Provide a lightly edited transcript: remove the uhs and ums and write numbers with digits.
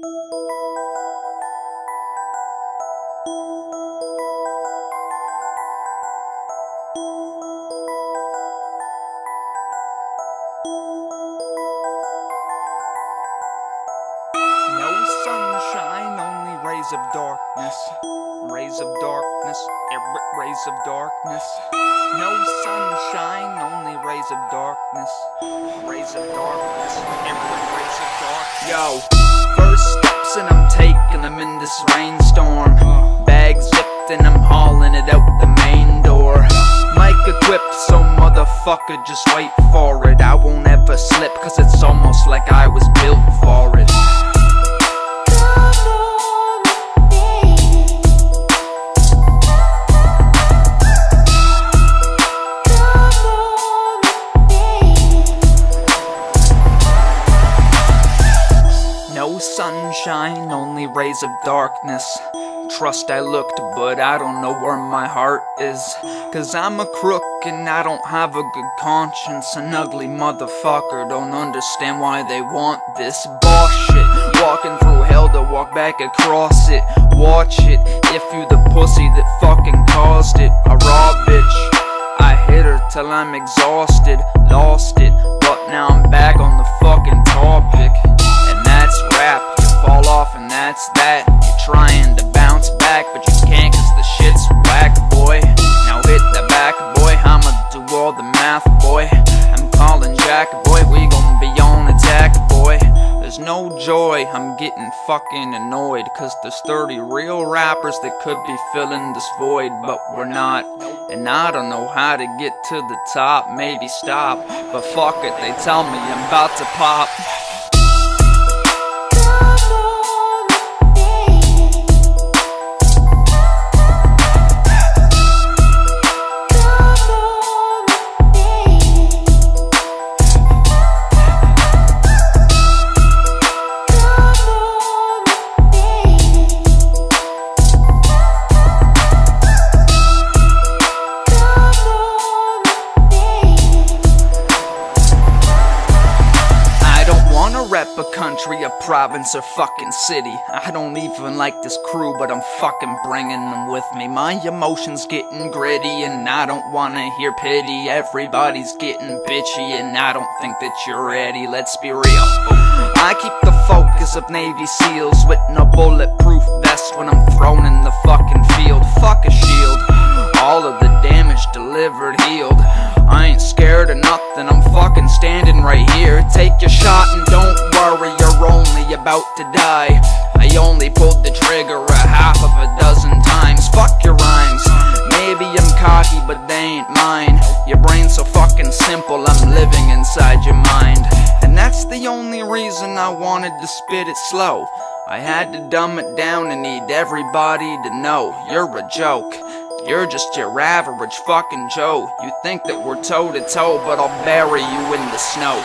Of darkness, rays of darkness, rays of darkness. No sunshine, only rays of darkness, rays of darkness, rays of darkness. Yo, first steps and I'm taking them in this rainstorm. Bag zipped and I'm hauling it out the main door. Mic equipped, so motherfucker just wait for it. I won't ever slip, cause it's almost like I was built for it. Sunshine, only rays of darkness. Trust I looked, but I don't know where my heart is. Cause I'm a crook and I don't have a good conscience. An ugly motherfucker, don't understand why they want this bullshit. Walking through hell to walk back across it. Watch it, if you the pussy that fucking caused it. A raw bitch, I hit her till I'm exhausted. Lost it, but now I'm back on the fucking topic. And that's that. You're trying to bounce back, but you can't, cause the shit's whack, boy. Now hit the back, boy. I'ma do all the math, boy. I'm calling Jack, boy. We gon' be on attack, boy. There's no joy, I'm getting fucking annoyed, cause there's 30 real rappers that could be filling this void, but we're not. And I don't know how to get to the top. Maybe stop, but fuck it, they tell me I'm about to pop. Rep a country, a province, or fucking city. I don't even like this crew, but I'm fucking bringing them with me. My emotions getting gritty, and I don't wanna hear pity. Everybody's getting bitchy, and I don't think that you're ready. Let's be real, I keep the focus of Navy SEALs with no bulletproof vest when I'm thrown in the fucking field. Fuck a shield, all of the damage delivered, healed. I ain't scared of nothing, I'm fucking standing right here. Take your shot and don't worry, you're only about to die. I only pulled the trigger a half of a dozen times. Fuck your rhymes, maybe I'm cocky but they ain't mine. Your brain's so fucking simple, I'm living inside your mind. And that's the only reason I wanted to spit it slow. I had to dumb it down and need everybody to know you're a joke. You're just your average fucking Joe. You think that we're toe to toe, but I'll bury you in the snow.